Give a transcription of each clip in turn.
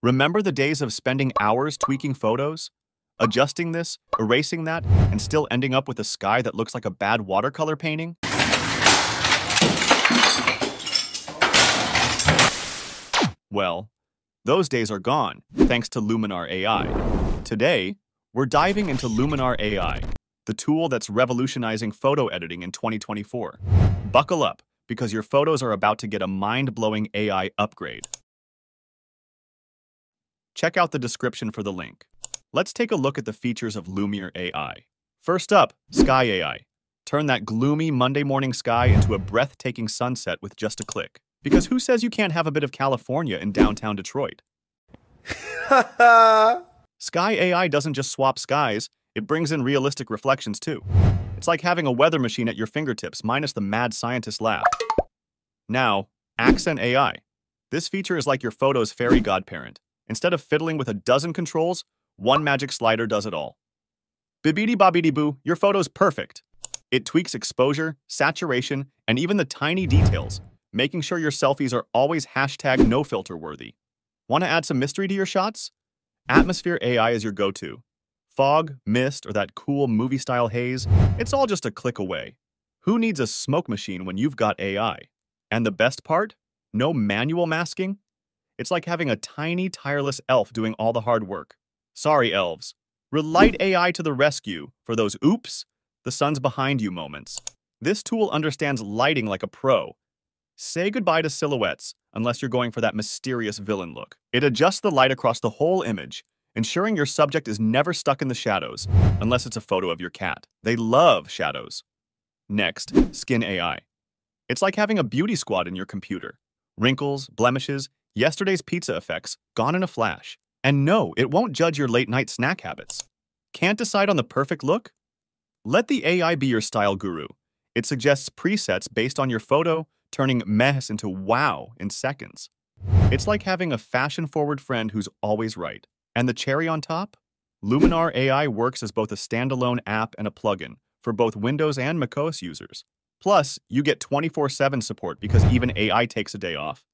Remember the days of spending hours tweaking photos? Adjusting this, erasing that, and still ending up with a sky that looks like a bad watercolor painting? Well, those days are gone, thanks to Luminar AI. Today, we're diving into Luminar AI, the tool that's revolutionizing photo editing in 2024. Buckle up, because your photos are about to get a mind-blowing AI upgrade. Check out the description for the link. Let's take a look at the features of Lumiere AI. First up, Sky AI. Turn that gloomy Monday morning sky into a breathtaking sunset with just a click. Because who says you can't have a bit of California in downtown Detroit? Sky AI doesn't just swap skies, it brings in realistic reflections too. It's like having a weather machine at your fingertips, minus the mad scientist laugh. Now, Accent AI. This feature is like your photo's fairy godparent. Instead of fiddling with a dozen controls, one magic slider does it all. Bibbidi-bobbidi-boo, your photo's perfect. It tweaks exposure, saturation, and even the tiny details, making sure your selfies are always #no filter worthy. Want to add some mystery to your shots? Atmosphere AI is your go-to. Fog, mist, or that cool movie-style haze, it's all just a click away. Who needs a smoke machine when you've got AI? And the best part? No manual masking? It's like having a tiny, tireless elf doing all the hard work. Sorry, elves. Relight AI to the rescue for those oops, the sun's behind you moments. This tool understands lighting like a pro. Say goodbye to silhouettes unless you're going for that mysterious villain look. It adjusts the light across the whole image, ensuring your subject is never stuck in the shadows unless it's a photo of your cat. They love shadows. Next, Skin AI. It's like having a beauty squad in your computer. Wrinkles, blemishes, yesterday's pizza effects, gone in a flash. And no, it won't judge your late-night snack habits. Can't decide on the perfect look? Let the AI be your style guru. It suggests presets based on your photo, turning mess into wow in seconds. It's like having a fashion-forward friend who's always right. And the cherry on top? Luminar AI works as both a standalone app and a plugin for both Windows and macOS users. Plus, you get 24/7 support because even AI takes a day off.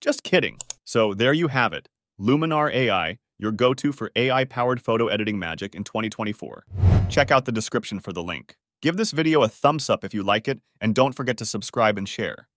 Just kidding. So there you have it. Luminar AI, your go-to for AI-powered photo editing magic in 2024. Check out the description for the link. Give this video a thumbs up if you like it, and don't forget to subscribe and share.